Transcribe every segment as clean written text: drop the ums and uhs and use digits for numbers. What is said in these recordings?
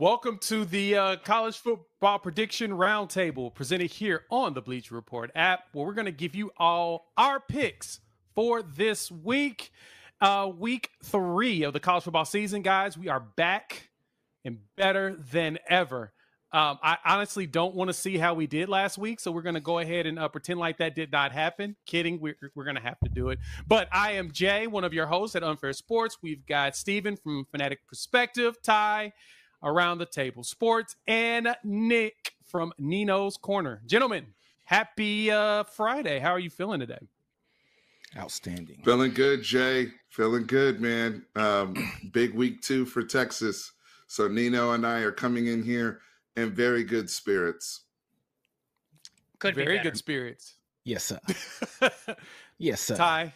Welcome to the college football prediction roundtable presented here on the Bleacher Report app, where we're going to give you all our picks for this week, week 3 of the college football season, guys. We are back and better than ever. I honestly don't want to see how we did last week, so we're going to go ahead and pretend like that did not happen. Kidding, we're going to have to do it. But I am Jay, one of your hosts at Unfair Sports. We've got Steven from Fanatic Perspective, Ty, Around the Table Sports, and Nick from Nino's Corner. Gentlemen, happy Friday. How are you feeling today? Outstanding. Feeling good, Jay. Feeling good, man. Big week 2 for Texas. So Nino and I are coming in here in very good spirits. Could be very good spirits. Yes, sir. Yes, sir. Ty,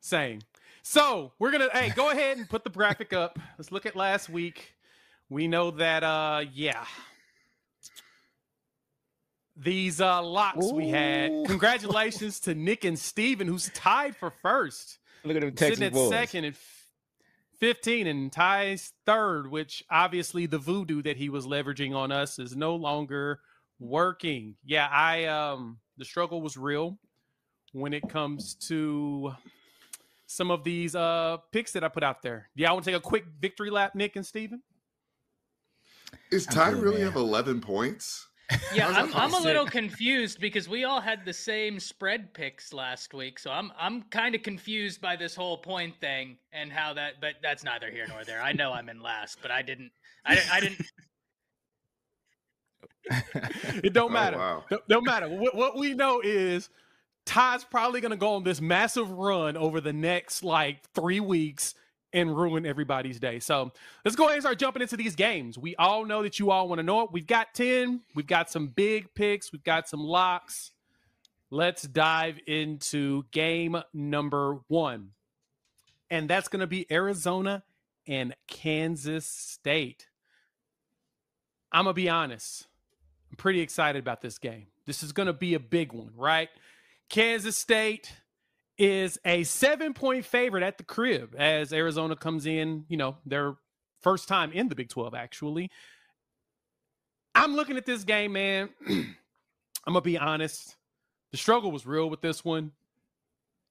same. So we're going to, hey, go ahead and put the graphic up. Let's look at last week. We know that, these locks we had. Congratulations to Nick and Steven, who's tied for first. Look at them Texas sitting at boys. Second and 15, and Ty's third, which obviously the voodoo that he was leveraging on us is no longer working. Yeah, the struggle was real when it comes to some of these picks that I put out there. Yeah, I want to take a quick victory lap, Nick and Steven. Is Ty really have 11 points? Yeah, I'm a little confused because we all had the same spread picks last week, so I'm kind of confused by this whole point thing and how that. But that's neither here nor there. I know I'm in last, but I didn't. It don't matter. Oh, wow. Don't matter. What we know is Ty's probably going to go on this massive run over the next like 3 weeks and ruin everybody's day. So let's go ahead and start jumping into these games. We all know that you all want to know it. We've got 10. We've got some big picks. We've got some locks. Let's dive into game number 1. And that's going to be Arizona and Kansas State. I'm going to be honest. I'm pretty excited about this game. This is going to be a big one, right? Kansas State is a 7-point favorite at the crib as Arizona comes in, you know, their first time in the Big 12, actually. I'm looking at this game, man. I'm going to be honest. The struggle was real with this one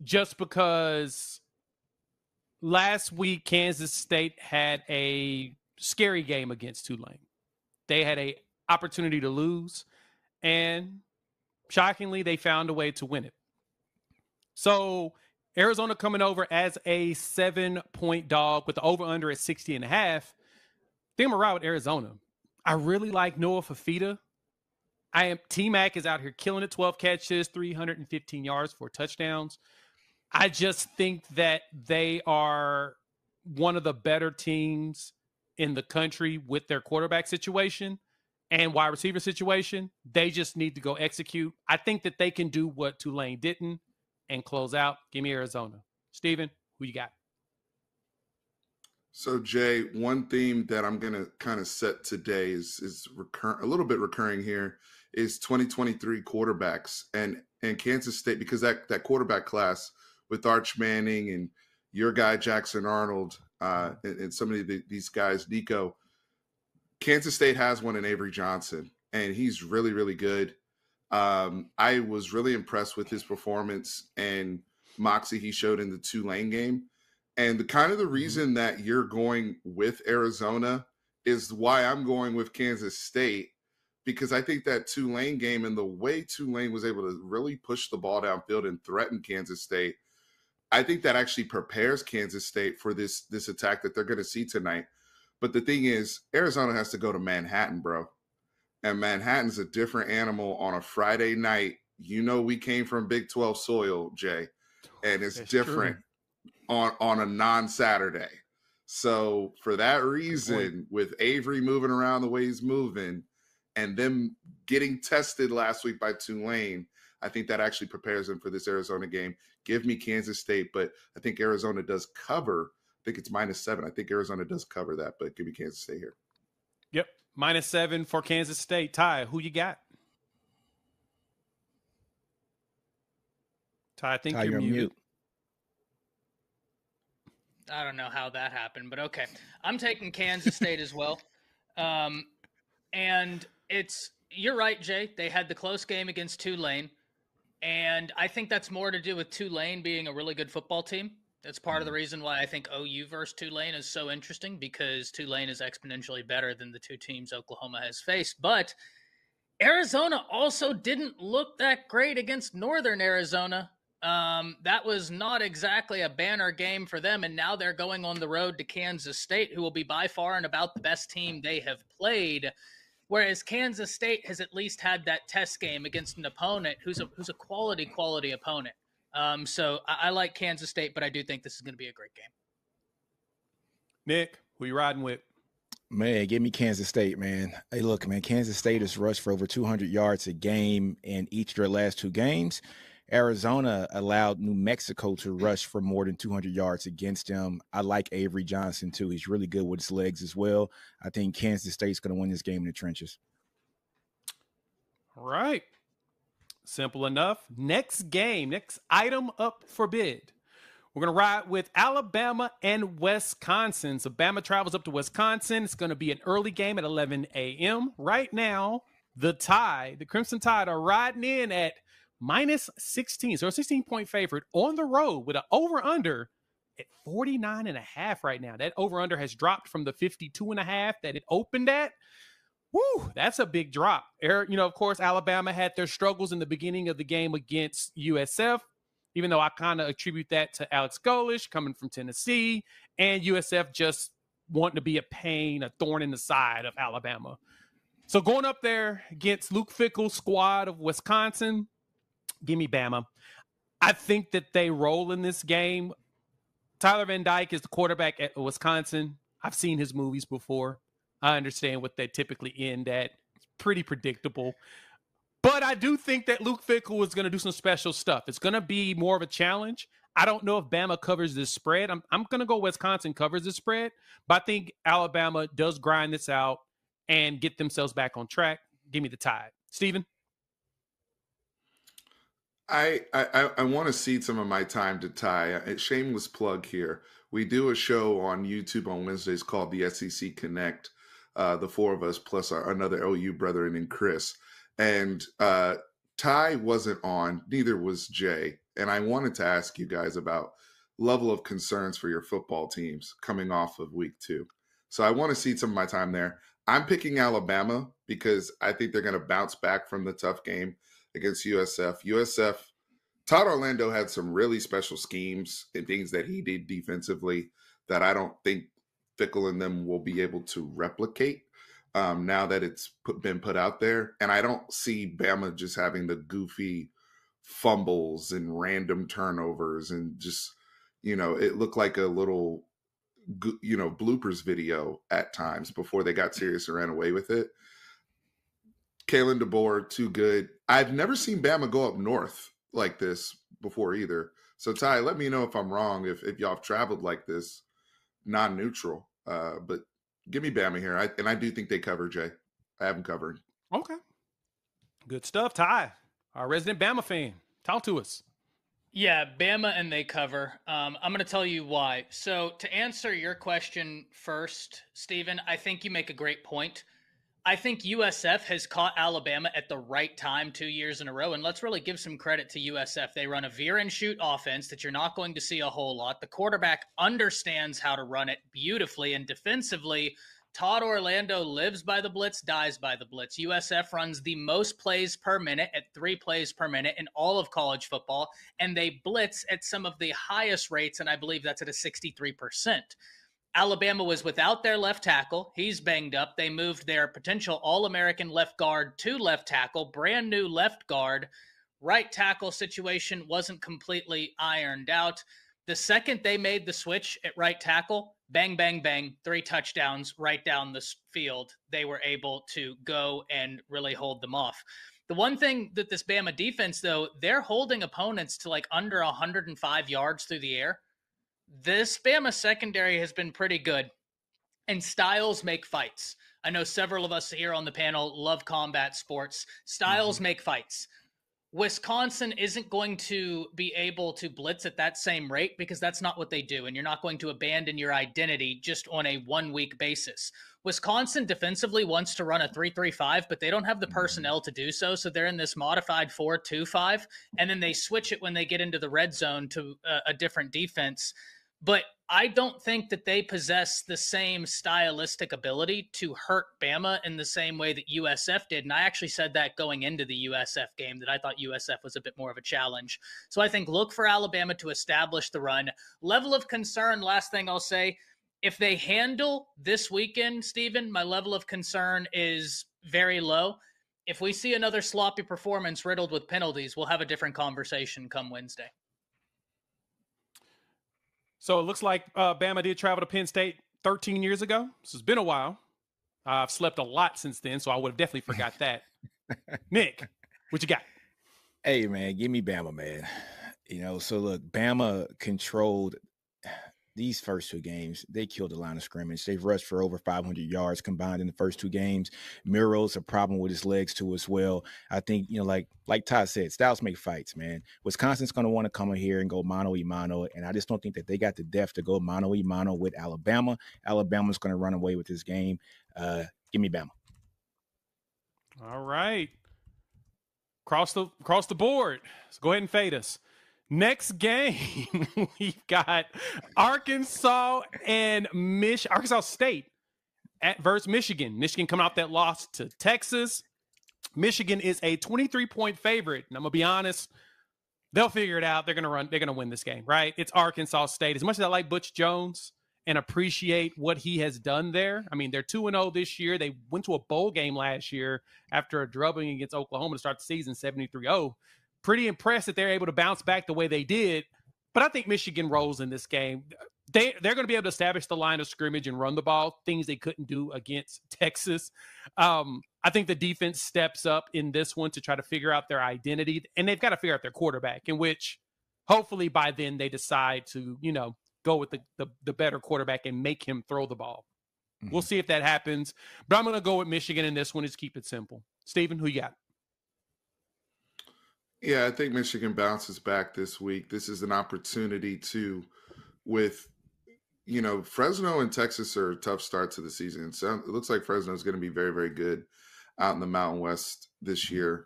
just because last week Kansas State had a scary game against Tulane. They had an opportunity to lose, and shockingly, they found a way to win it. So Arizona coming over as a 7-point dog with the over-under at 60.5. I think I'm going to ride with Arizona. I really like Noah Fafita. T Mac is out here killing it. 12 catches, 315 yards, 4 touchdowns. I just think that they are one of the better teams in the country with their quarterback situation and wide receiver situation. They just need to go execute. I think that they can do what Tulane didn't and close out. Give me Arizona. Steven, who you got? So, Jay, one theme that I'm going to kind of set today is a little bit recurring here is 2023 quarterbacks and Kansas State, because that quarterback class with Arch Manning and your guy Jackson Arnold and some of these guys, Nico, Kansas State has one in Avery Johnson, and he's really, really good. I was really impressed with his performance and moxie he showed in the Tulane game. And the reason that you're going with Arizona is why I'm going with Kansas State, because I think that Tulane game and the way Tulane was able to really push the ball downfield and threaten Kansas State, I think that actually prepares Kansas State for this attack that they're going to see tonight. But the thing is, Arizona has to go to Manhattan, bro. And Manhattan's a different animal on a Friday night. You know, we came from Big 12 soil, Jay, and it's That's different on a non-Saturday. So for that reason, with Avery moving around the way he's moving and them getting tested last week by Tulane, I think that actually prepares them for this Arizona game. Give me Kansas State, but I think Arizona does cover. I think it's -7. I think Arizona does cover that, but give me Kansas State here. Yep, -7 for Kansas State. Ty, who you got? Ty, I think you're mute. I don't know how that happened, but okay. I'm taking Kansas State as well. And it's, you're right, Jay. They had the close game against Tulane. And I think that's more to do with Tulane being a really good football team. That's part of the reason why I think OU versus Tulane is so interesting, because Tulane is exponentially better than the two teams Oklahoma has faced. But Arizona also didn't look that great against Northern Arizona. That was not exactly a banner game for them, and now they're going on the road to Kansas State, who will be by far and about the best team they have played, whereas Kansas State has at least had that test game against an opponent who's a quality opponent. So I like Kansas State, but I do think this is going to be a great game. Nick, who you riding with? Man, give me Kansas State, man. Hey, look, man, Kansas State has rushed for over 200 yards a game in each of their last two games. Arizona allowed New Mexico to rush for more than 200 yards against them. I like Avery Johnson, too. He's really good with his legs as well. I think Kansas State's going to win this game in the trenches. All right. Simple enough. Next game, next item up for bid. We're going to ride with Alabama and Wisconsin. So Bama travels up to Wisconsin. It's going to be an early game at 11 a.m. Right now, the Tide, the Crimson Tide, are riding in at minus 16. So a 16-point favorite on the road with an over-under at 49.5 right now. That over-under has dropped from the 52.5 that it opened at. Woo, that's a big drop. You know, of course, Alabama had their struggles in the beginning of the game against USF, even though I kind of attribute that to Alex Golish coming from Tennessee and USF just wanting to be a pain, a thorn in the side of Alabama. So going up there against Luke Fickell's squad of Wisconsin, give me Bama. I think that they roll in this game. Tyler Van Dyke is the quarterback at Wisconsin. I've seen his movies before. I understand what they typically end at. It's pretty predictable. But I do think that Luke Fickell is going to do some special stuff. It's going to be more of a challenge. I don't know if Bama covers this spread. I'm going to go Wisconsin covers the spread. But I think Alabama does grind this out and get themselves back on track. Give me the Tide. Steven? I want to cede some of my time to Ty. A shameless plug here. We do a show on YouTube on Wednesdays called The SEC Connect. The four of us, plus another OU brethren and Chris. And Ty wasn't on, neither was Jay. And I wanted to ask you guys about level of concerns for your football teams coming off of week 2. So I want to cede some of my time there. I'm picking Alabama because I think they're going to bounce back from the tough game against USF. Todd Orlando had some really special schemes and things that he did defensively that I don't think Fickell and them will be able to replicate now that it's been put out there. And I don't see Bama just having the goofy fumbles and random turnovers and just, you know, it looked like a little, you know, bloopers video at times before they got serious and ran away with it. Kaelin DeBoer, too good. I've never seen Bama go up north like this before either. So, Ty, let me know if I'm wrong, if y'all have traveled like this, non-neutral. But give me Bama here. I do think they cover, Jay. I have them covered. Okay. Good stuff, Ty. Our resident Bama fan. Talk to us. Yeah, Bama and they cover. I'm going to tell you why. So, to answer your question first, Steven, I think you make a great point. I think USF has caught Alabama at the right time 2 years in a row, and let's really give some credit to USF. They run a veer-and-shoot offense that you're not going to see a whole lot. The quarterback understands how to run it beautifully, and defensively, Todd Orlando lives by the blitz, dies by the blitz. USF runs the most plays per minute at 3 plays per minute in all of college football, and they blitz at some of the highest rates, and I believe that's at a 63%. Alabama was without their left tackle. He's banged up. They moved their potential All-American left guard to left tackle, brand new left guard. Right tackle situation wasn't completely ironed out. The second they made the switch at right tackle, bang, bang, bang, 3 touchdowns right down the field. They were able to go and really hold them off. The one thing that this Bama defense, though, they're holding opponents to like under 105 yards through the air. This Bama secondary has been pretty good, and styles make fights. I know several of us here on the panel love combat sports. Styles make fights. Wisconsin isn't going to be able to blitz at that same rate because that's not what they do, and you're not going to abandon your identity just on a one-week basis. Wisconsin defensively wants to run a 3-3-5, but they don't have the personnel to do so, so they're in this modified 4-2-5, and then they switch it when they get into the red zone to a different defense. But I don't think that they possess the same stylistic ability to hurt Bama in the same way that USF did. And I actually said that going into the USF game, that I thought USF was a bit more of a challenge. So I think look for Alabama to establish the run. Level of concern, last thing I'll say, if they handle this weekend, Steven, my level of concern is very low. If we see another sloppy performance riddled with penalties, we'll have a different conversation come Wednesday. So it looks like Bama did travel to Penn State 13 years ago. So it's been a while. I've slept a lot since then, so I would have definitely forgot that. Nick, what you got? Hey, man, give me Bama, man. You know, so look, Bama controlled these first two games. They killed the line of scrimmage. They've rushed for over 500 yards combined in the first two games. Miro's a problem with his legs too as well. I think, you know, like Todd said, styles make fights, man. Wisconsin's going to want to come in here and go mano-a-mano, and I just don't think that they got the depth to go mano-a-mano with Alabama. Alabama's going to run away with this game. Give me Bama. All right. Cross the board. Let's go ahead and fade us. Next game, we've got Arkansas and Arkansas State versus Michigan. Michigan coming off that loss to Texas. Michigan is a 23-point favorite, and I'm gonna be honest, they'll figure it out. They're gonna win this game, right? It's Arkansas State. As much as I like Butch Jones and appreciate what he has done there, I mean, they're 2-0 this year. They went to a bowl game last year after a drubbing against Oklahoma to start the season, 73-0. Pretty impressed that they're able to bounce back the way they did. But I think Michigan rolls in this game. They're going to be able to establish the line of scrimmage and run the ball, things they couldn't do against Texas. I think the defense steps up in this one to try to figure out their identity. And they've got to figure out their quarterback, in which hopefully by then they decide to, you know, go with the better quarterback and make him throw the ball. Mm-hmm. We'll see if that happens. But I'm going to go with Michigan in this one. Just keep it simple. Steven, who you got? Yeah, I think Michigan bounces back this week. This is an opportunity to, with, you know, Fresno and Texas are a tough start to the season. So it looks like Fresno is going to be very, very good out in the Mountain West this year.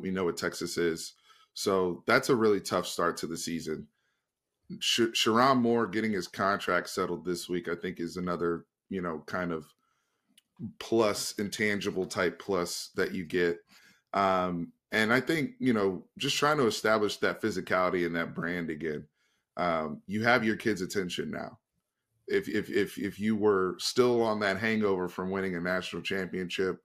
We know what Texas is. So that's a really tough start to the season. Sherrone Moore getting his contract settled this week, I think, is another, you know, kind of plus, intangible type plus that you get. And I think, you know, just trying to establish that physicality and that brand again. You have your kids' attention now. If you were still on that hangover from winning a national championship,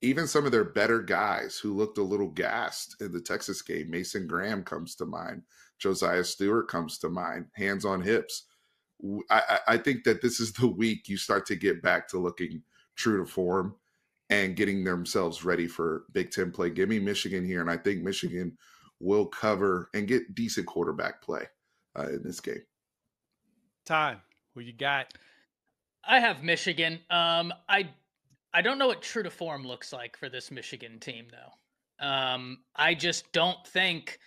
even some of their better guys who looked a little gassed in the Texas game, Mason Graham comes to mind, Josiah Stewart comes to mind, hands on hips. I think that this is the week you start to get back to looking true to form and getting themselves ready for Big Ten play. Give me Michigan here, and I think Michigan will cover and get decent quarterback play in this game. Ty, who you got? I have Michigan. I don't know what true to form looks like for this Michigan team, though. I just don't think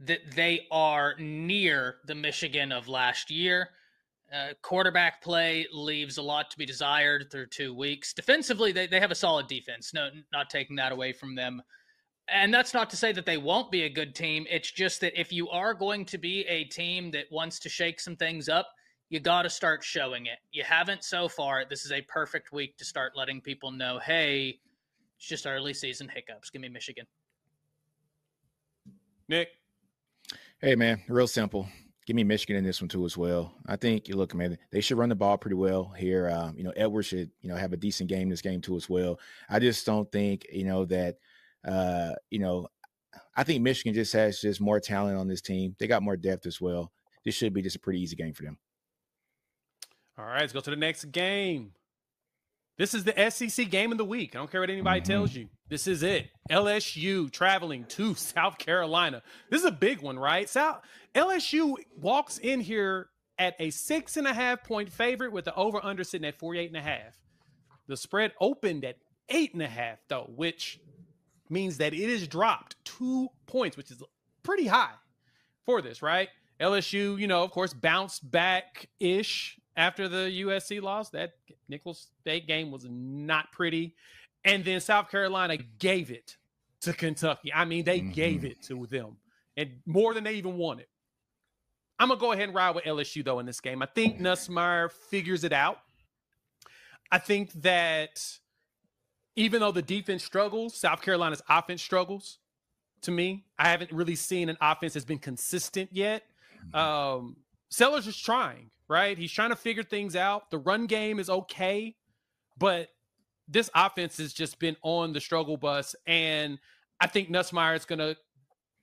that they are near the Michigan of last year. Quarterback play leaves a lot to be desired through 2 weeks. Defensively, they have a solid defense. No, not taking that away from them. And that's not to say that they won't be a good team. It's just that if you are going to be a team that wants to shake some things up, you got to start showing it. You haven't so far. This is a perfect week to start letting people know, hey, it's just early season hiccups. Give me Michigan. Nick. Hey, man, real simple. Give me Michigan in this one, too, as well. I think, you look, man, they should run the ball pretty well here. You know, Edwards should, you know, have a decent game this game, too, as well. I just don't think, you know, that, you know, I think Michigan just has just more talent on this team. They got more depth as well. This should be just a pretty easy game for them. All right, let's go to the next game. This is the SEC game of the week. I don't care what anybody tells you. This is it. LSU traveling to South Carolina. This is a big one, right? LSU walks in here at a 6.5-point favorite with the over-under sitting at 48.5. The spread opened at 8.5, though, which means that it is dropped 2 points, which is pretty high for this, right? LSU, you know, of course, bounced back-ish after the USC loss. That Nicholls State game was not pretty. And then South Carolina gave it to Kentucky. I mean, they gave it to them, and more than they even wanted. I'm going to go ahead and ride with LSU, though, in this game. I think Nussmeier figures it out. I think that even though the defense struggles, South Carolina's offense struggles. To me, I haven't really seen an offense that's been consistent yet. Sellers is trying, right? He's trying to figure things out. The run game is okay, but this offense has just been on the struggle bus, and I think Nussmeier is going to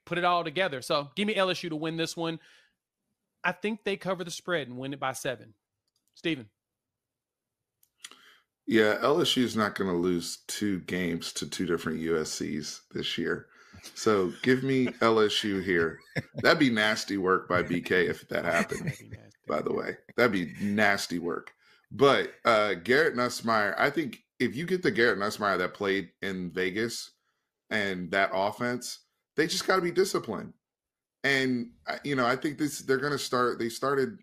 put it all together. So give me LSU to win this one. I think they cover the spread and win it by 7. Steven. Yeah, LSU is not going to lose 2 games to 2 different USCs this year. So give me LSU here. That'd be nasty work by BK if that happened, by the way. That'd be nasty work. But Garrett Nussmeier, I think if you get the Garrett Nussmeier that played in Vegas and that offense, they just got to be disciplined. And, you know, I think this they're going to start – they started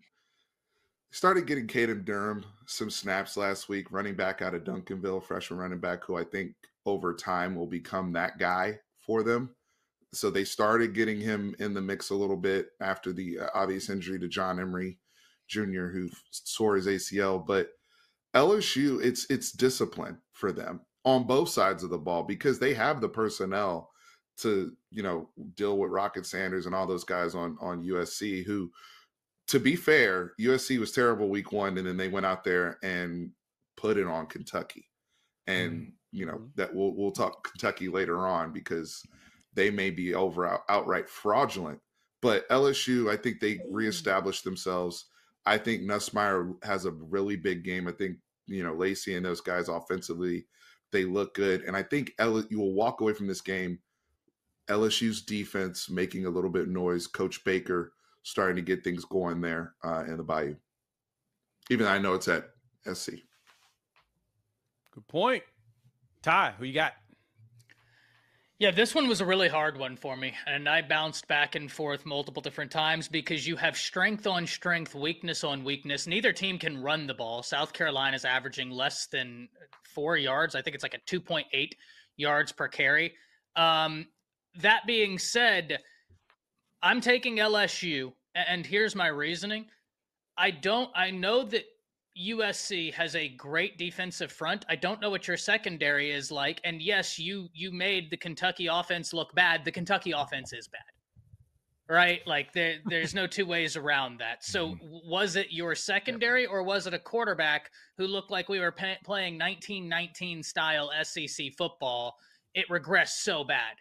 getting Kaden Durham some snaps last week, running back out of Duncanville, freshman running back, who I think over time will become that guy for them. So they started getting him in the mix a little bit after the obvious injury to John Emery Jr., who tore his ACL. But LSU, it's discipline for them on both sides of the ball, because they have the personnel to, you know, deal with Rocket Sanders and all those guys on USC, who, to be fair, USC was terrible week one, and then they went out there and put it on Kentucky. And you know, that we'll talk Kentucky later on, because they may be outright fraudulent. But LSU, I think they reestablished themselves. I think Nussmeier has a really big game. I think, you know, Lacey and those guys offensively, they look good. And I think you will walk away from this game, LSU's defense making a little bit of noise, Coach Baker starting to get things going there in the Bayou. Even though I know it's at SC. Good point. Ty, who you got? Yeah, this one was a really hard one for me, and I bounced back and forth multiple different times, because you have strength on strength, weakness on weakness. Neither team can run the ball. South Carolina's averaging less than 4 yards. I think it's like a 2.8 yards per carry. That being said, I'm taking LSU, and here's my reasoning. I know that USC has a great defensive front. I don't know what your secondary is like. And yes, you made the Kentucky offense look bad. The Kentucky offense is bad, right? Like there's no two ways around that. So was it your secondary, or was it a quarterback who looked like we were playing 1919 style SEC football? It regressed so bad.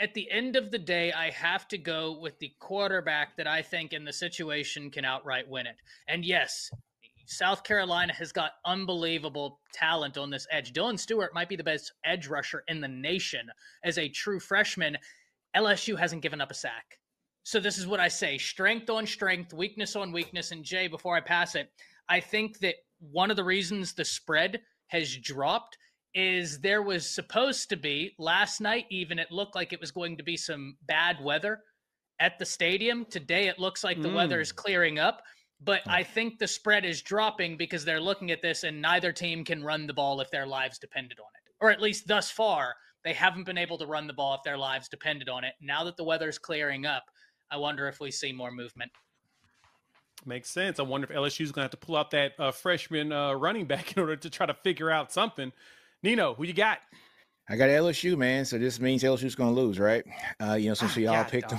At the end of the day, I have to go with the quarterback that I think in the situation can outright win it. And yes, South Carolina has got unbelievable talent on this edge. Dylan Stewart might be the best edge rusher in the nation as a true freshman. LSU hasn't given up a sack. So this is what I say, strength on strength, weakness on weakness. And Jay, before I pass it, I think that one of the reasons the spread has dropped is there was supposed to be, last night even, it looked like it was going to be some bad weather at the stadium. Today it looks like the weather is clearing up. But I think the spread is dropping because they're looking at this and neither team can run the ball if their lives depended on it. Or at least thus far, they haven't been able to run the ball if their lives depended on it. Now that the weather's clearing up, I wonder if we see more movement. Makes sense. I wonder if LSU's going to have to pull out that freshman running back in order to try to figure out something. Nino, who you got? I got LSU, man. So this means LSU's going to lose, right? You know, since we all picked them.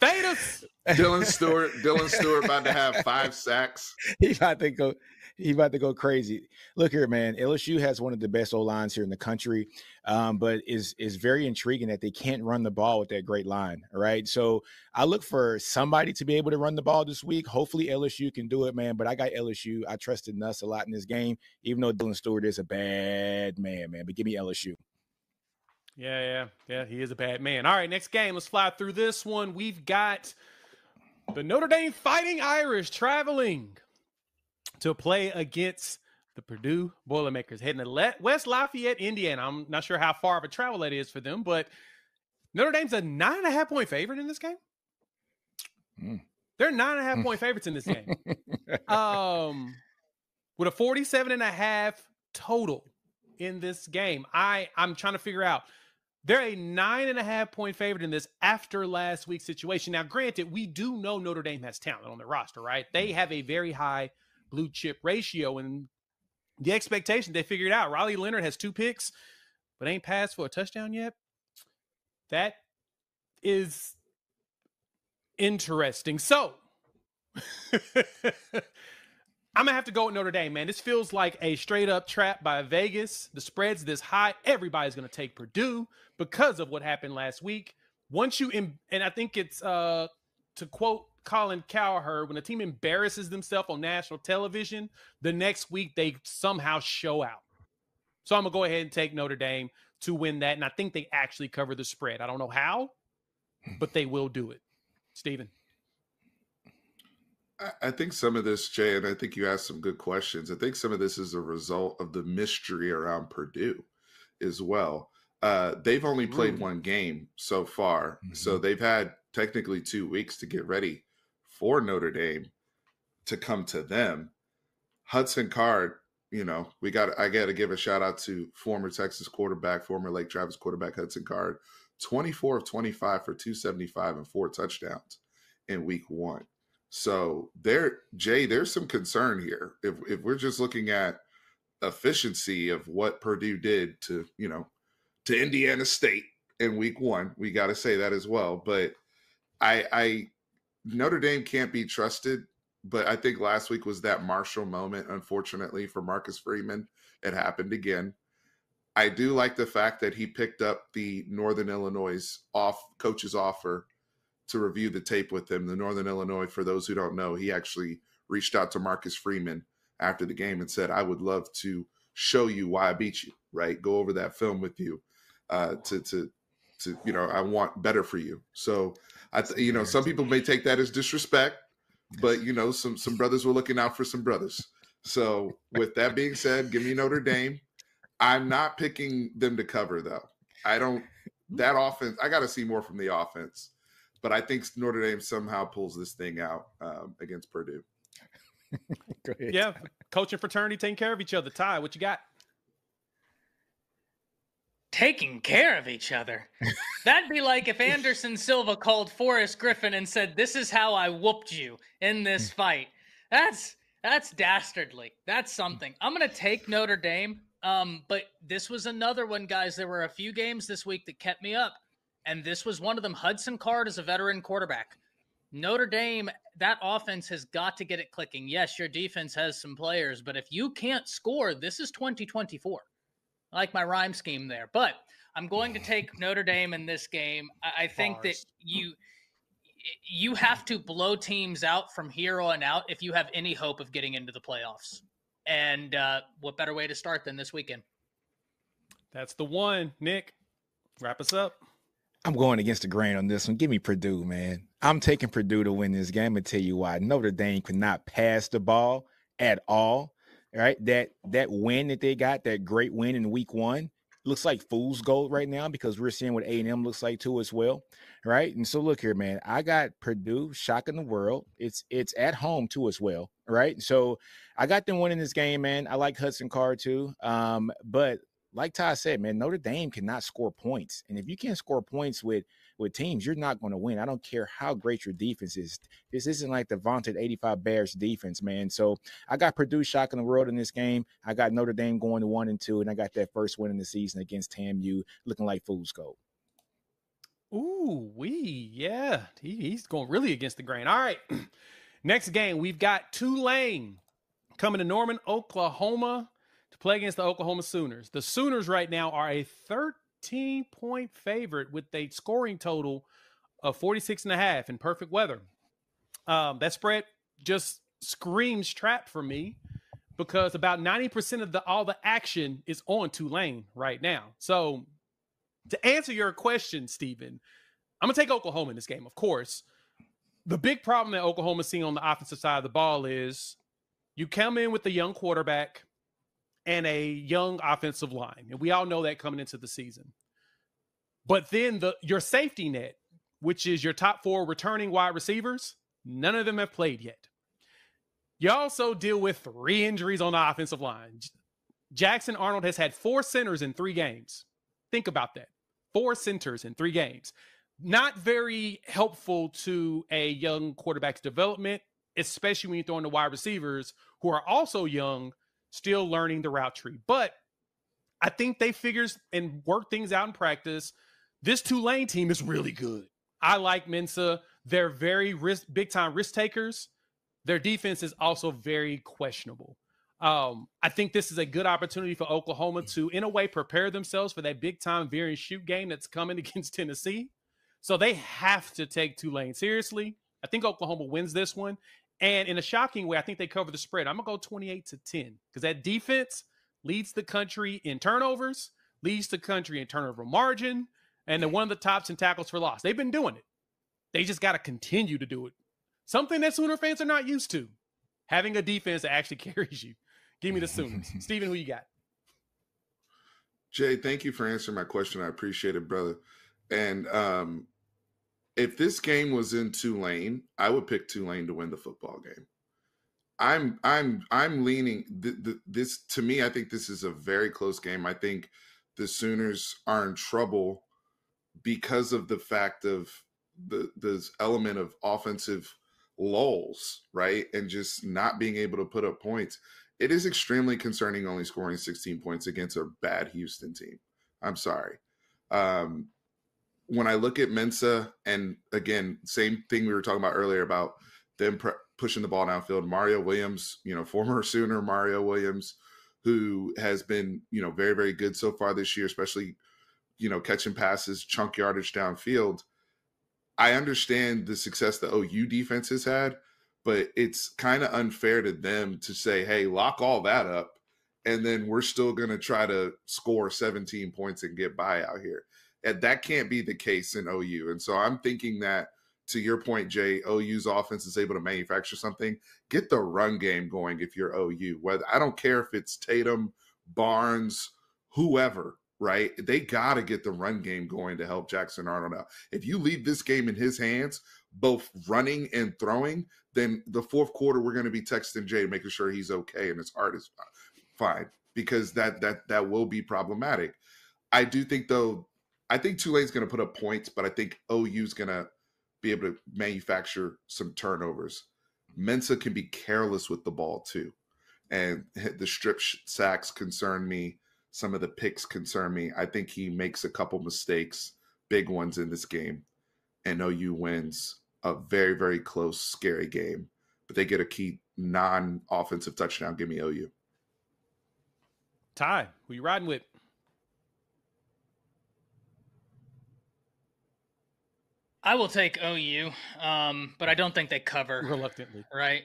Thetas. Dylan Stewart about to have 5 sacks. He about to go crazy. Look here, man. LSU has one of the best O-lines here in the country, but is very intriguing that they can't run the ball with that great line, all right? So I look for somebody to be able to run the ball this week. Hopefully LSU can do it, man, but I got LSU. I trusted Nuss a lot in this game, even though Dylan Stewart is a bad man, but give me LSU. Yeah, he is a bad man. All right, next game. Let's fly through this one. We've got the Notre Dame Fighting Irish traveling to play against the Purdue Boilermakers heading to West Lafayette, Indiana. I'm not sure how far of a travel that is for them, but Notre Dame's a 9.5-point favorite in this game. They're 9.5-point favorites in this game. With a 47.5 total in this game. I'm trying to figure out. They're a 9.5-point favorite in this after last week's situation. Now, granted, we do know Notre Dame has talent on their roster, right? They have a very high blue chip ratio, and the expectation they figured out. Riley Leonard has 2 picks, but ain't passed for a touchdown yet. That is interesting. So I'm gonna have to go with Notre Dame, man. This feels like a straight up trap by Vegas. The spread's this high. Everybody's gonna take Purdue because of what happened last week. Once you and I think it's to quote Colin Cowherd, when a team embarrasses themselves on national television, the next week they somehow show out. So I'm gonna go ahead and take Notre Dame to win that, and I think they actually cover the spread. I don't know how, but they will do it. Steven. I think some of this, Jay, and I think you asked some good questions. I think some of this is a result of the mystery around Purdue as well. They've only played one game so far, so they've had technically 2 weeks to get ready for Notre Dame to come to them. Hudson Card, you know, I got to give a shout out to former Texas quarterback, former Lake Travis quarterback Hudson Card, 24 of 25 for 275 and 4 touchdowns in week 1. So there's some concern here. If we're just looking at efficiency of what Purdue did to Indiana State in week 1, we got to say that as well. But Notre Dame can't be trusted. But I think last week was that Marshall moment. Unfortunately for Marcus Freeman, it happened again. I do like the fact that he picked up the Northern Illinois coach's offer to review the tape with him. The Northern Illinois, for those who don't know, he actually reached out to Marcus Freeman after the game and said, I would love to show you why I beat you, right? Go over that film with you I want better for you. So, some people may take that as disrespect, but, some brothers were looking out for some brothers. So with that being said, give me Notre Dame. I'm not picking them to cover, though. That offense, I got to see more from the offense. But I think Notre Dame somehow pulls this thing out against Purdue. Great. Yeah, coaching fraternity taking care of each other. Ty, what you got? Taking care of each other? That'd be like if Anderson Silva called Forrest Griffin and said, this is how I whooped you in this fight. That's dastardly. That's something. I'm going to take Notre Dame, but this was another one, guys. There were a few games this week that kept me up. And this was one of them. Hudson Card is a veteran quarterback. Notre Dame, that offense has got to get it clicking. Yes, your defense has some players, but if you can't score, this is 2024. I like my rhyme scheme there. But I'm going to take Notre Dame in this game. I think that you have to blow teams out from here on out if you have any hope of getting into the playoffs. And what better way to start than this weekend? That's the one. Nick, wrap us up. I'm going against the grain on this one. Give me Purdue, man. I'm taking Purdue to win this game. I'll tell you why. Notre Dame could not pass the ball at all. Right? That win that they got, that great win in week 1, looks like fool's gold right now because we're seeing what A&M looks like too as well. Right? And so look here, man. I got Purdue shocking the world. It's at home too as well. Right? So I got them winning this game, man. I like Hudson Card too. But like Ty said, man, Notre Dame cannot score points. And if you can't score points with teams, you're not going to win. I don't care how great your defense is. This isn't like the vaunted 85 Bears defense, man. So I got Purdue shocking the world in this game. I got Notre Dame going to 1-2, and I got that first win in the season against TAMU looking like fool's gold. Ooh, yeah. He's going really against the grain. All right. Next game, we've got Tulane coming to Norman, Oklahoma, to play against the Oklahoma Sooners. The Sooners right now are a 13-point favorite with a scoring total of 46.5 in perfect weather. That spread just screams trap for me because about 90% of all the action is on Tulane right now. So to answer your question, Steven, I'm going to take Oklahoma in this game, of course. The big problem that Oklahoma's seeing on the offensive side of the ball is you come in with a young quarterback, and a young offensive line. And we all know that coming into the season. But then your safety net, which is your top four returning wide receivers, none of them have played yet. You also deal with 3 injuries on the offensive line. Jackson Arnold has had 4 centers in 3 games. Think about that. 4 centers in 3 games. Not very helpful to a young quarterback's development, especially when you throw in the wide receivers who are also young, still learning the route tree. But I think they figures and work things out in practice. This Tulane team is really good. I like Mensah. They're very big-time risk takers. Their defense is also very questionable. I think this is a good opportunity for Oklahoma to, in a way, prepare themselves for that big-time veer-and-shoot game that's coming against Tennessee. So they have to take Tulane seriously. I think Oklahoma wins this one. And in a shocking way, I think they cover the spread. I'm going to go 28-10 because that defense leads the country in turnovers, leads the country in turnover margin, and they're one of the tops in tackles for loss. They've been doing it. They just got to continue to do it. Something that Sooner fans are not used to, having a defense that actually carries you. Give me the Sooners. Steven, who you got? Jay, thank you for answering my question. I appreciate it, brother. And if this game was in Tulane, I would pick Tulane to win the football game. I'm leaning this to me. I think this is a very close game. I think the Sooners are in trouble because of the fact of the element of offensive lulls, right, and just not being able to put up points. It is extremely concerning only scoring 16 points against a bad Houston team. I'm sorry. When I look at Mensah, and again, same thing we were talking about earlier about them pushing the ball downfield, Mario Williams, former Sooner Mario Williams, who has been, very, very good so far this year, especially, catching passes, chunk yardage downfield. I understand the success the OU defense has had, but it's kind of unfair to them to say, hey, lock all that up, and then we're still going to try to score 17 points and get by out here. And that can't be the case in OU. And so I'm thinking that, to your point, Jay, OU's offense is able to manufacture something. Get the run game going if you're OU. Whether I don't care if it's Tatum, Barnes, whoever, right? They got to get the run game going to help Jackson Arnold out. If you leave this game in his hands, both running and throwing, then the fourth quarter we're going to be texting Jay, making sure he's okay and his heart is fine, because that will be problematic. I do think, though, I think Tulane's going to put up points, but I think OU's going to be able to manufacture some turnovers. Mensah can be careless with the ball too. And the strip sacks concern me. Some of the picks concern me. I think he makes a couple mistakes, big ones in this game. And OU wins a very, very close, scary game. But they get a key non-offensive touchdown. Give me OU. Ty, who you riding with? I will take OU, but I don't think they cover. Reluctantly. Right?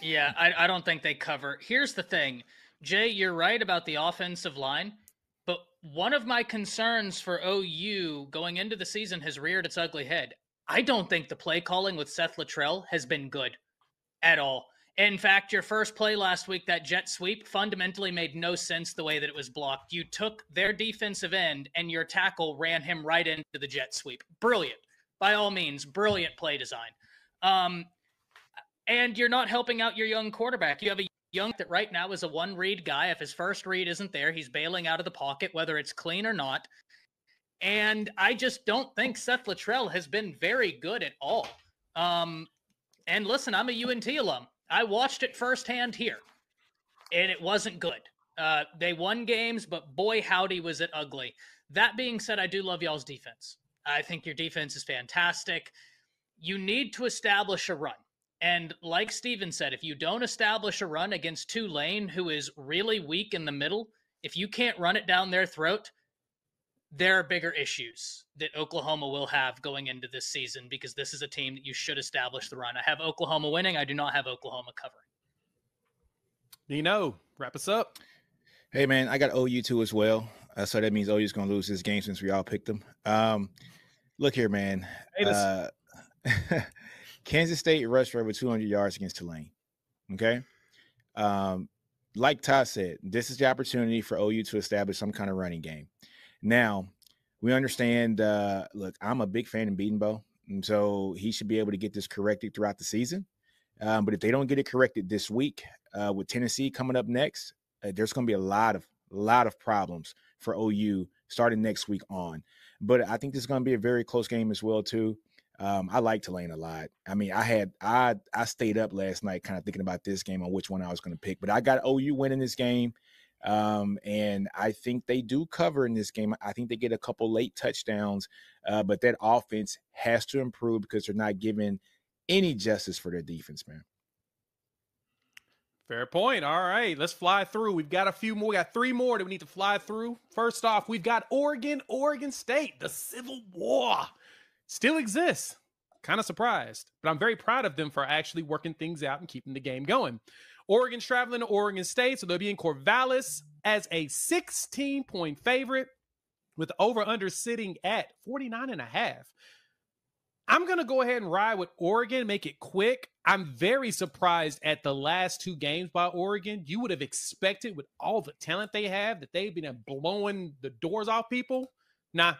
Yeah, I don't think they cover. Here's the thing. Jay, you're right about the offensive line, but one of my concerns for OU going into the season has reared its ugly head. I don't think the play calling with Seth Luttrell has been good at all. In fact, your first play last week, that jet sweep, fundamentally made no sense the way that it was blocked. You took their defensive end, and your tackle ran him right into the jet sweep. Brilliant. By all means, brilliant play design. And you're not helping out your young quarterback. You have a young that right now is a one-read guy. If his first read isn't there, he's bailing out of the pocket, whether it's clean or not. And I just don't think Seth Luttrell has been very good at all. And listen, I'm a UNT alum. I watched it firsthand here, and it wasn't good. They won games, but boy, howdy, was it ugly. That being said, I do love y'all's defense. I think your defense is fantastic. You need to establish a run. And like Steven said, if you don't establish a run against Tulane, who is really weak in the middle, if you can't run it down their throat, there are bigger issues that Oklahoma will have going into this season, because this is a team that you should establish the run. I have Oklahoma winning. I do not have Oklahoma covering. Nino, wrap us up. Hey, man, I got OU too as well. So that means OU's going to lose this game since we all picked them. Look here, man. Kansas State rushed for over 200 yards against Tulane. Okay. like Todd said, this is the opportunity for OU to establish some kind of running game. Now, we understand, look, I'm a big fan of Beatonbow, and so he should be able to get this corrected throughout the season. But if they don't get it corrected this week with Tennessee coming up next, there's going to be a lot of problems for OU starting next week on. But I think this is going to be a very close game as well, too. I like Tulane a lot. I mean, I stayed up last night kind of thinking about this game on which one I was going to pick. But I got OU winning this game, and I think they do cover in this game. I think they get a couple late touchdowns, but that offense has to improve because they're not giving any justice for their defense, man. Fair point. All right, let's fly through. We've got a few more. We got three more that we need to fly through. First off, we've got Oregon State. The Civil War still exists. Kind of surprised, but I'm very proud of them for actually working things out and keeping the game going. Oregon's traveling to Oregon State, so they'll be in Corvallis as a 16-point favorite with over-under sitting at 49.5. I'm going to go ahead and ride with Oregon, make it quick. I'm very surprised at the last two games by Oregon. You would have expected with all the talent they have that they've been blowing the doors off people. Nah,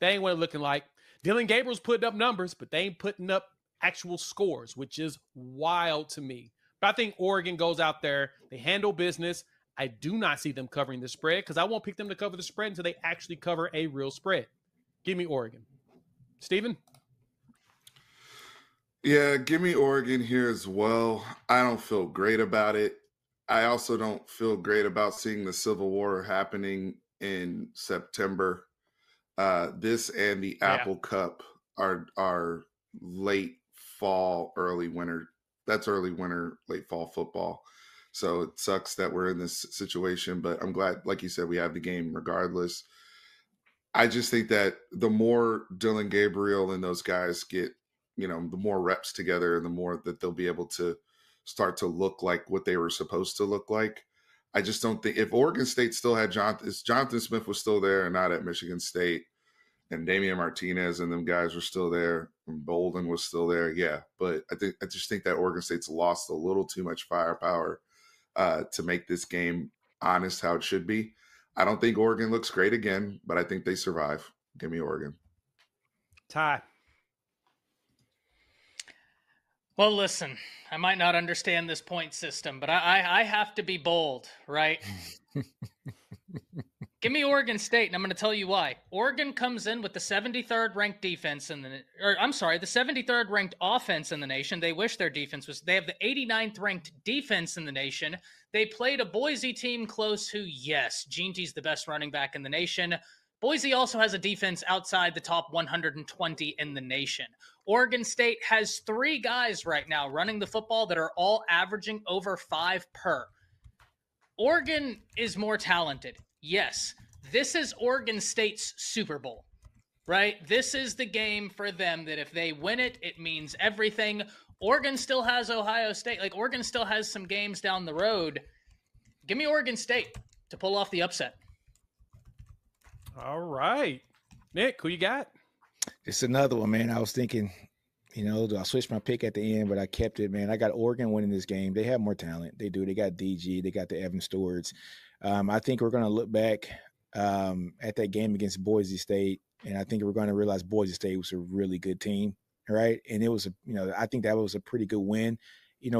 they ain't what it's looking like. Dylan Gabriel's putting up numbers, but they ain't putting up actual scores, which is wild to me. But I think Oregon goes out there. They handle business. I do not see them covering the spread because I won't pick them to cover the spread until they actually cover a real spread. Give me Oregon. Steven? Yeah, give me Oregon here as well. I don't feel great about it. I also don't feel great about seeing the Civil War happening in September. This and the Apple Cup are late fall, early winter. That's early winter, late fall football. So it sucks that we're in this situation, but I'm glad, like you said, we have the game regardless. I just think that the more Dylan Gabriel and those guys get, you know, the more reps together and the more that they'll be able to start to look like what they were supposed to look like. I just don't think if Oregon State still had Jonathan Smith was still there and not at Michigan State and Damian Martinez and them guys were still there and Bolden was still there. Yeah. But I just think that Oregon State's lost a little too much firepower to make this game honest how it should be. I don't think Oregon looks great again, but I think they survive. Give me Oregon. Ty. Well, listen, I might not understand this point system, but I have to be bold, right? Give me Oregon State, and I'm going to tell you why. Oregon comes in with the 73rd ranked defense the 73rd ranked offense in the nation. They wish their defense was. They have the 89th ranked defense in the nation. They played a Boise team close who, yes, Geenty's the best running back in the nation. Boise also has a defense outside the top 120 in the nation. Oregon State has three guys right now running the football that are all averaging over 5 per. Oregon is more talented. Yes, this is Oregon State's Super Bowl, right? This is the game for them that if they win it, it means everything. Oregon still has Ohio State. Like, Oregon still has some games down the road. Give me Oregon State to pull off the upset. All right. Nick, who you got? It's another one, man. I was thinking, you know, I switched my pick at the end, but I kept it, man. I got Oregon winning this game. They have more talent. They do. They got DG. They got the Evan Stewarts. I think we're going to look back at that game against Boise State, and I think we're going to realize Boise State was a really good team, right? And it was, I think that was a pretty good win,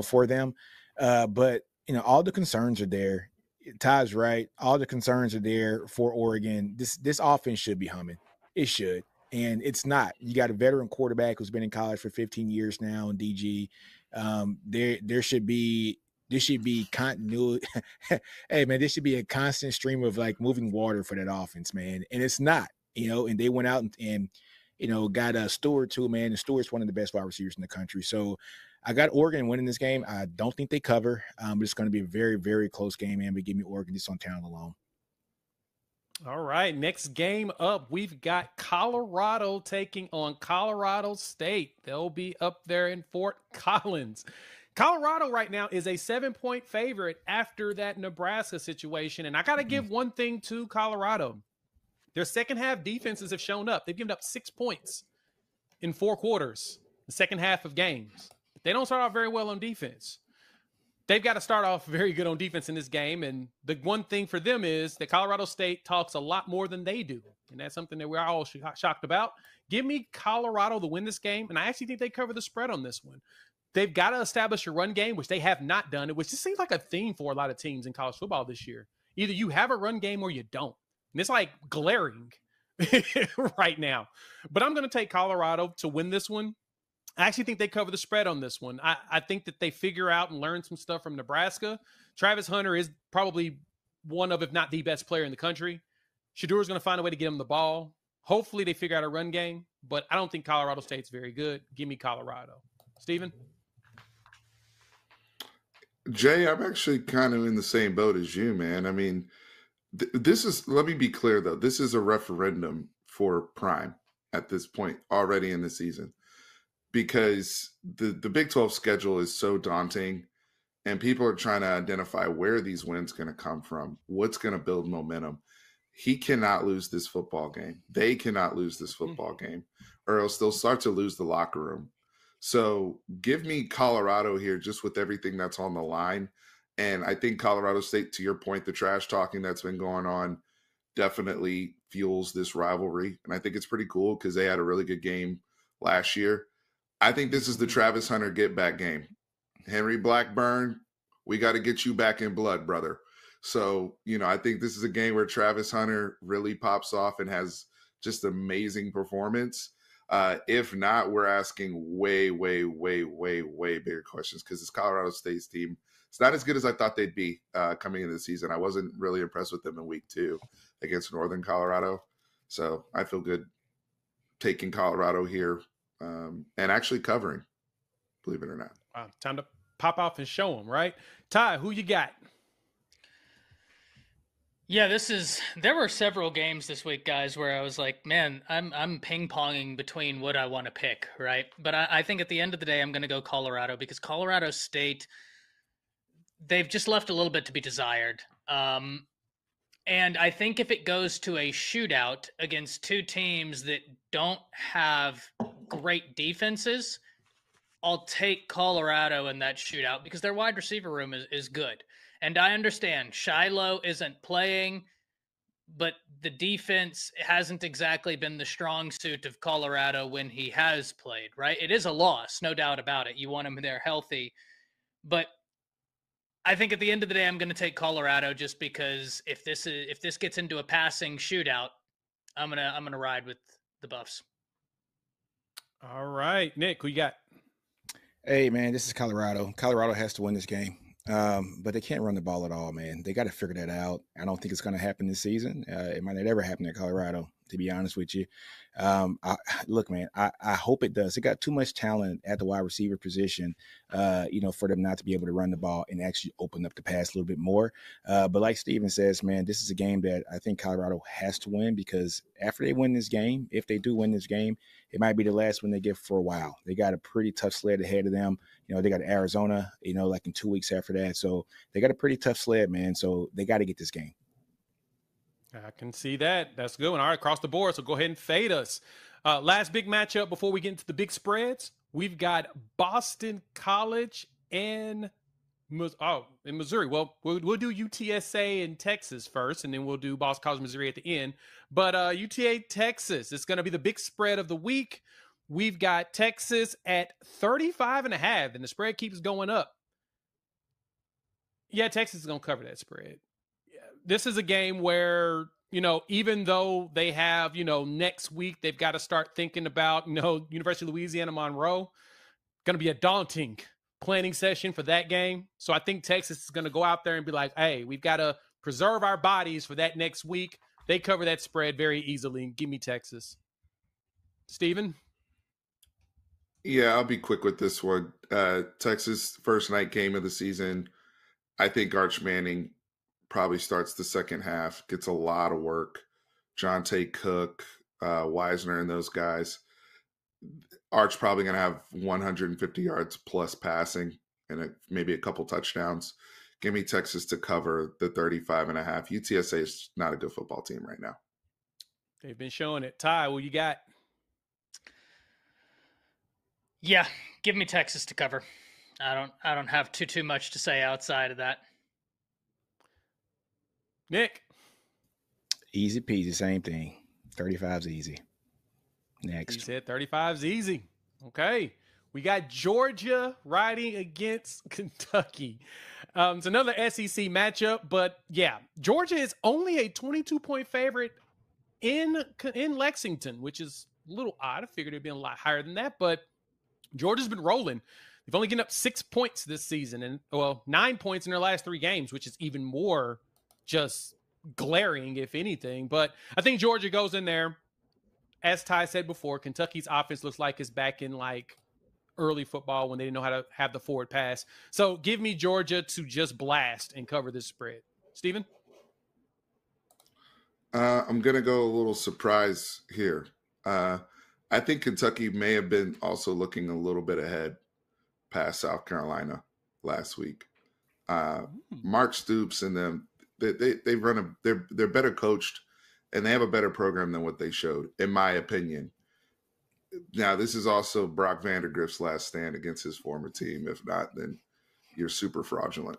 for them. But, all the concerns are there. Ty's right. All the concerns are there for Oregon. This offense should be humming. It should. And it's not. You got a veteran quarterback who's been in college for 15 years now in DG. There should be continuity. Hey, man, there should be a constant stream of like moving water for that offense, man. And it's not, and they went out and got Stewart too, man. And Stewart's one of the best wide receivers in the country. So I got Oregon winning this game. I don't think they cover, but it's going to be a very, very close game, man. But give me Oregon just on talent alone. All right, next game up, we've got Colorado taking on Colorado State. They'll be up there in Fort Collins. Colorado right now is a 7-point favorite after that Nebraska situation. And I got to give one thing to Colorado. Their second half defenses have shown up. They've given up 6 points in 4 quarters, the second half of games. They don't start off very well on defense. they've got to start off very good on defense in this game. And the one thing for them is that Colorado State talks a lot more than they do. And that's something that we're all shocked about. Give me Colorado to win this game. And I actually think they cover the spread on this one. They've got to establish a run game, which they have not done, which just seems like a theme for a lot of teams in college football this year. Either you have a run game or you don't. And it's like glaring right now. But I'm going to take Colorado to win this one. I actually think they cover the spread on this one. I think that they figure out and learn some stuff from Nebraska. Travis Hunter is probably one of, if not the best player in the country. Shadur's going to find a way to get him the ball. Hopefully they figure out a run game, but I don't think Colorado State's very good. Give me Colorado. Steven? Jay, I'm actually kind of in the same boat as you, man. I mean, this is, let me be clear though, this is a referendum for Prime at this point already in the season, because the Big 12 schedule is so daunting and people are trying to identify where these wins going to come from, what's going to build momentum. He cannot lose this football game. They cannot lose this football game, or else they'll start to lose the locker room. So give me Colorado here, just with everything that's on the line. And I think Colorado State, to your point, the trash talking that's been going on definitely fuels this rivalry. And I think it's pretty cool because they had a really good game last year. I think this is the Travis Hunter get back game. Henry Blackburn, we got to get you back in blood, brother. So, you know, I think this is a game where Travis Hunter really pops off and has just amazing performance. If not, we're asking way bigger questions because it's Colorado State's team. It's not as good as I thought they'd be coming into the season. I wasn't really impressed with them in week 2 against Northern Colorado. So I feel good taking Colorado here. And actually covering, believe it or not. Wow, time to pop off and show them, right? Ty, who you got? Yeah, there were several games this week, guys, where I was like, man, I'm ping-ponging between what I want to pick, right? But I think at the end of the day, I'm going to go Colorado because Colorado State, they've just left a little bit to be desired. And I think if it goes to a shootout against two teams that don't have great defenses, I'll take Colorado in that shootout because their wide receiver room is good. And I understand Shiloh isn't playing, but the defense hasn't exactly been the strong suit of Colorado when he has played, right? It is a loss, no doubt about it. You want him there healthy. But I think at the end of the day, I'm going to take Colorado just because if this gets into a passing shootout, I'm gonna ride with the Buffs. All right, Nick, who you got? Hey, man, this is Colorado. Colorado has to win this game, but they can't run the ball at all, man. They got to figure that out. I don't think it's going to happen this season. It might not ever happen at Colorado, to be honest with you. Look, man, I hope it does. They got too much talent at the wide receiver position, you know, for them not to be able to run the ball and actually open up the pass a little bit more. But like Steven says, man, this is a game that I think Colorado has to win because after they win this game, if they do win this game, it might be the last one they get for a while. They got a pretty tough sled ahead of them. You know, they got Arizona, you know, like in 2 weeks after that. So they got a pretty tough sled, man. So they got to get this game. I can see that. That's a good one. All right, across the board. So go ahead and fade us. Last big matchup before we get into the big spreads. We've got Boston College in Missouri. Well, we'll do UTSA in Texas first, and then we'll do Boston College, Missouri at the end. But UTA Texas, it's going to be the big spread of the week. We've got Texas at 35.5, and the spread keeps going up. Yeah, Texas is going to cover that spread. This is a game where, you know, even though they have, you know, next week, they've got to start thinking about, you know, University of Louisiana Monroe. Going to be a daunting planning session for that game. So I think Texas is going to go out there and be like, hey, we've got to preserve our bodies for that next week. They cover that spread very easily. And give me Texas. Steven? Yeah, I'll be quick with this one. Texas first night game of the season. I think Arch Manning probably starts the second half, gets a lot of work. Jonte Cook, Wisner, and those guys. Arch probably going to have 150 yards plus passing and maybe a couple touchdowns. Give me Texas to cover the 35.5. UTSA is not a good football team right now. They've been showing it. Ty, what you got? Yeah, give me Texas to cover. I don't have too much to say outside of that. Nick. Easy peasy, same thing. 35's easy. Next. He said 35's easy. Okay. We got Georgia riding against Kentucky. It's another SEC matchup, but yeah, Georgia is only a 22-point favorite in Lexington, which is a little odd. I figured it'd be a lot higher than that, but Georgia's been rolling. They've only given up 6 points this season, and 9 points in their last three games, which is even more just glaring, if anything. But I think Georgia goes in there. As Ty said before, Kentucky's offense looks like it's back in like early football when they didn't know how to have the forward pass. So give me Georgia to just blast and cover this spread. Steven? I'm going to go a little surprise here. I think Kentucky may have been also looking a little bit ahead past South Carolina last week. Mark Stoops and them, they're better coached and they have a better program than what they showed, in my opinion. Now, this is also Brock Vandergrift's last stand against his former team. If not, then you're super fraudulent.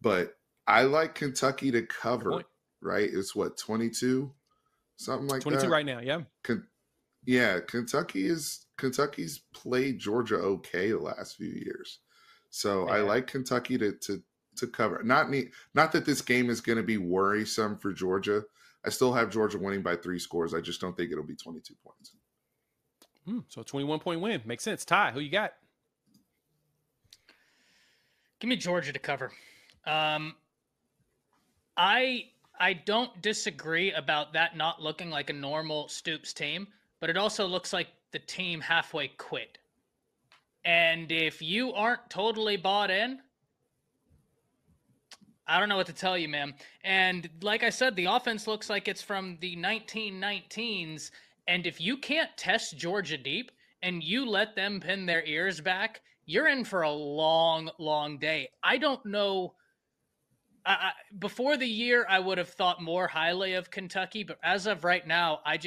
But I like Kentucky to cover, right? It's what, 22? Something like 22 that. 22 right now, yeah. Yeah, Kentucky's played Georgia okay the last few years. So yeah. I like Kentucky to cover. Not that this game is going to be worrisome for Georgia. I still have Georgia winning by 3 scores. I just don't think it'll be 22 points. So a 21-point win. Makes sense. Ty, who you got? Give me Georgia to cover. I don't disagree about that not looking like a normal Stoops team, but it also looks like the team halfway quit. And if you aren't totally bought in, I don't know what to tell you, man. And like I said, the offense looks like it's from the 1919s. And if you can't test Georgia deep and you let them pin their ears back, you're in for a long, long day. I don't know. Before the year, I would have thought more highly of Kentucky, but as of right now, I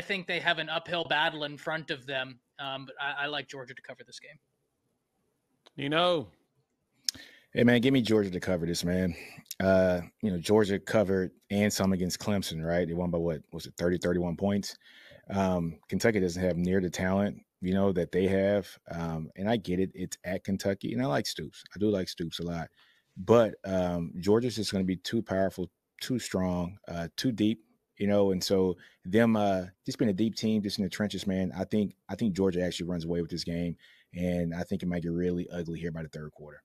think they have an uphill battle in front of them. But I like Georgia to cover this game. Hey, man, give me Georgia to cover this, man. Georgia covered and some against Clemson, right? They won by what was it, 30, 31 points. Kentucky doesn't have near the talent, that they have. And I get it. It's at Kentucky. And I like Stoops. I do like Stoops a lot. But Georgia's just going to be too powerful, too strong, too deep, And so them just being a deep team, just in the trenches, man, I think Georgia actually runs away with this game. And I think it might get really ugly here by the third quarter.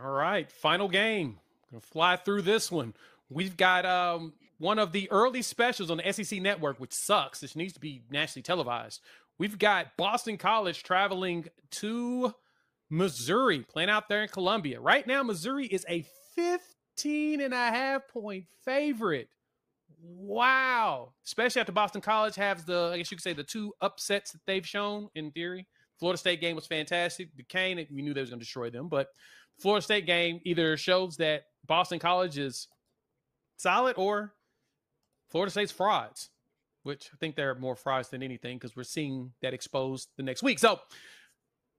All right, final game. Gonna fly through this one. We've got one of the early specials on the SEC Network, which sucks. This needs to be nationally televised. We've got Boston College traveling to Missouri, playing out there in Columbia. Right now, Missouri is a 15.5-point favorite. Wow. Especially after Boston College has the 2 upsets that they've shown in theory. Florida State game was fantastic. Duquesne, we knew they was going to destroy them, but Florida State game either shows that Boston College is solid or Florida State's frauds, which I think they're more frauds than anything because we're seeing that exposed the next week. So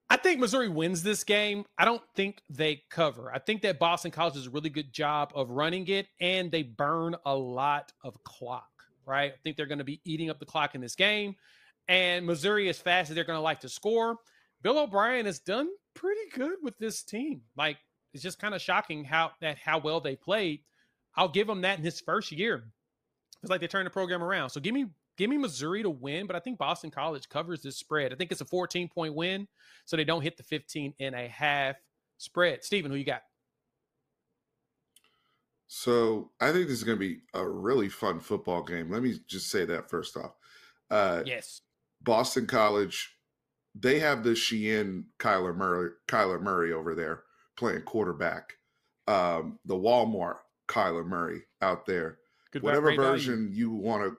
I think Missouri wins this game. I don't think they cover. I think that Boston College does a really good job of running it, and they burn a lot of clock, right? I think they're going to be eating up the clock in this game, and Missouri, as fast as they're going to like to score, Bill O'Brien has done pretty good with this team. Like, it's just kind of shocking how well they played. I'll give him that in his first year. It's like they turned the program around. So give me Missouri to win, but I think Boston College covers this spread. I think it's a 14-point win, so they don't hit the 15.5 spread. Steven, who you got? So I think this is going to be a really fun football game. Let me just say that first off. Yes. Boston College, they have the Sheehan Kyler Murray over there playing quarterback. The Walmart Kyler Murray out there. Good, whatever version value you want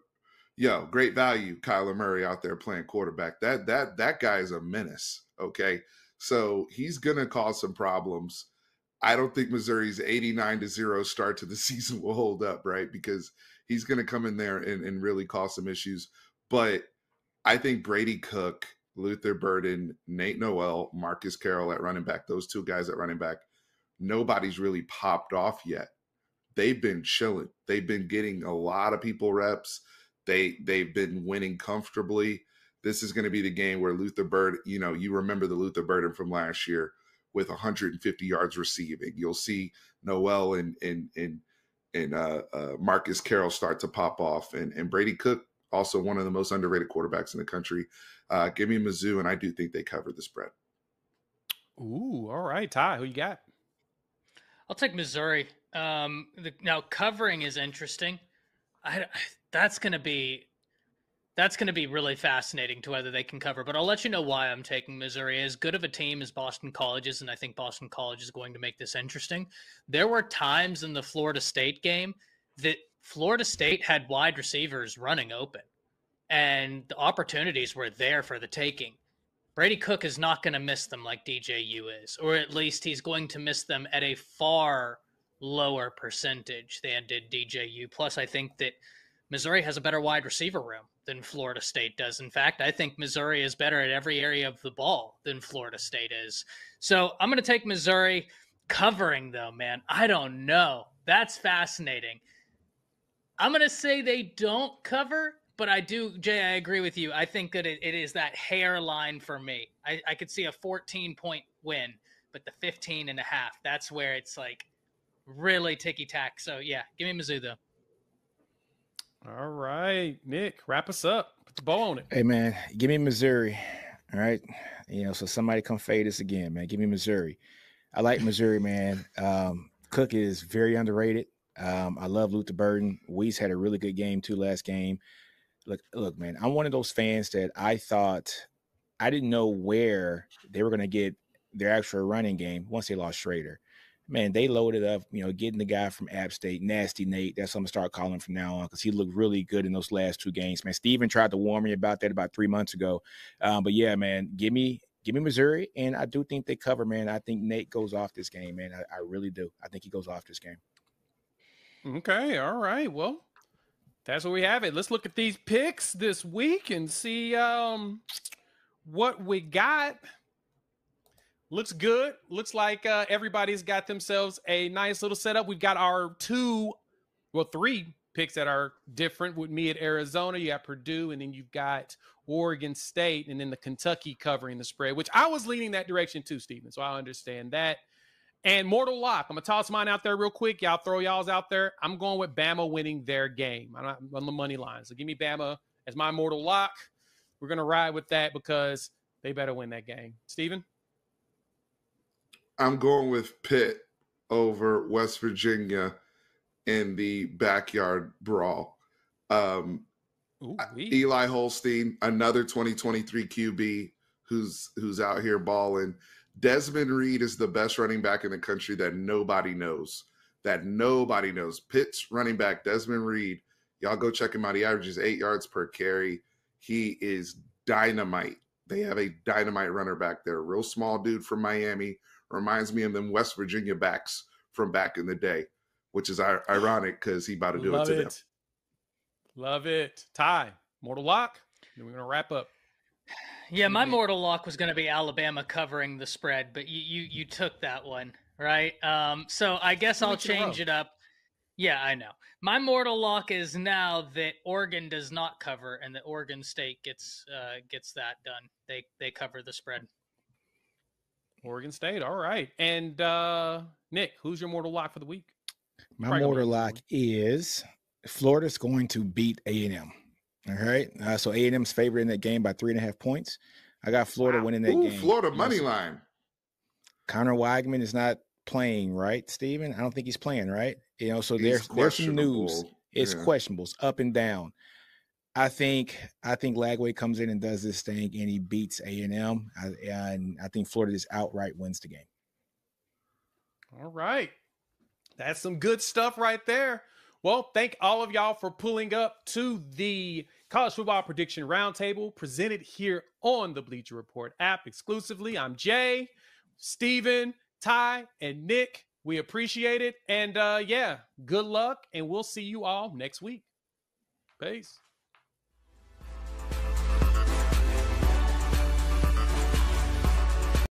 to, great value Kyler Murray out there playing quarterback. That guy is a menace. Okay. So he's gonna cause some problems. I don't think Missouri's 89-0 start to the season will hold up, right? Because he's gonna come in there and really cause some issues. But I think Brady Cook Luther Burden, Nate Noel, Marcus Carroll at running back, those two guys at running back, nobody's really popped off yet. They've been chilling. They've been getting a lot of people reps. They've been winning comfortably. This is going to be the game where Luther Burden, you know, you remember the Luther Burden from last year with 150 yards receiving. You'll see Noel and Marcus Carroll start to pop off. And Brady Cook, also one of the most underrated quarterbacks in the country. Give me Mizzou, and I do think they cover the spread. Ooh, all right. Ty, who you got? I'll take Missouri. Now covering is interesting. That's going to be really fascinating to whether they can cover, but I'll let you know why I'm taking Missouri. As good of a team as Boston College is, and I think Boston College is going to make this interesting. There were times in the Florida State game that Florida State had wide receivers running open, and the opportunities were there for the taking. Brady Cook is not going to miss them like DJU is, or at least he's going to miss them at a far lower percentage than did DJU. Plus, I think that Missouri has a better wide receiver room than Florida State does. In fact, I think Missouri is better at every area of the ball than Florida State is. So I'm going to take Missouri. Covering, though, man, I don't know. That's fascinating. I'm going to say they don't cover, but I do, Jay, I agree with you. I think that it is that hairline for me. I could see a 14-point win, but the 15.5, that's where it's like really ticky-tack. So, yeah, give me Mizzou, though. All right, Nick, wrap us up. Put the bow on it. Hey, man, give me Missouri. All right. You know, so somebody come fade us again, man. Give me Missouri. I like Missouri, man. Cook is very underrated. I love Luther Burden. Weiss had a really good game, too, last game. Look, man, I'm one of those fans that I thought I didn't know where they were going to get their actual running game once they lost Schrader. Man, they loaded up, you know, getting the guy from App State, Nasty Nate. That's what I'm going to start calling from now on because he looked really good in those last two games. Man, Steven tried to warn me about that about 3 months ago. But, yeah, man, give me Missouri, and I do think they cover, man. I think Nate goes off this game, man. I really do. I think he goes off this game. Okay, all right. Well, that's what we have it. Let's look at these picks this week and see what we got. Looks good. Looks like everybody's got themselves a nice little setup. We've got our three picks that are different with me at Arizona. You got Purdue, and then you've got Oregon State, and then the Kentucky covering the spread, which I was leaning that direction too, Stephen, so I understand that. And Mortal Lock, I'm going to toss mine out there real quick. Y'all throw y'all's out there. I'm going with Bama winning their game. I'm on the money line, so give me Bama as my Mortal Lock. We're going to ride with that because they better win that game. Stephen? I'm going with Pitt over West Virginia in the backyard brawl. Eli Holstein, another 2023 QB who's out here balling. Desmond Reed is the best running back in the country that nobody knows. Pitt's running back, Desmond Reed. Y'all go check him out. He averages 8 yards per carry. He is dynamite. They have a dynamite runner back there. Real small dude from Miami. Reminds me of them West Virginia backs from back in the day, which is ironic because he about to do it to them. Love it. Ty, Mortal Lock. Then we're going to wrap up. Yeah, my Mortal Lock was going to be Alabama covering the spread, but you took that one, right? So I guess I'll change it up. Yeah, I know. My Mortal Lock is now that Oregon does not cover and that Oregon State gets that done. They cover the spread. Oregon State, all right. And Nick, who's your Mortal Lock for the week? My Mortal Lock is Florida's going to beat A&M. All right. So A&M's favored in that game by 3.5 points. I got Florida winning that game. Florida money line. Connor Weigman is not playing, right, Steven? I don't think he's playing, right? You know, so there's some news. It's questionables up and down. I think Lagway comes in and does this thing, and he beats A&M. And I think Florida just outright wins the game. All right. That's some good stuff right there. Well, thank all of y'all for pulling up to the College Football Prediction Roundtable presented here on the Bleacher Report app exclusively. I'm Jay, Steven, Ty, and Nick. We appreciate it. And yeah, good luck. And we'll see you all next week. Peace.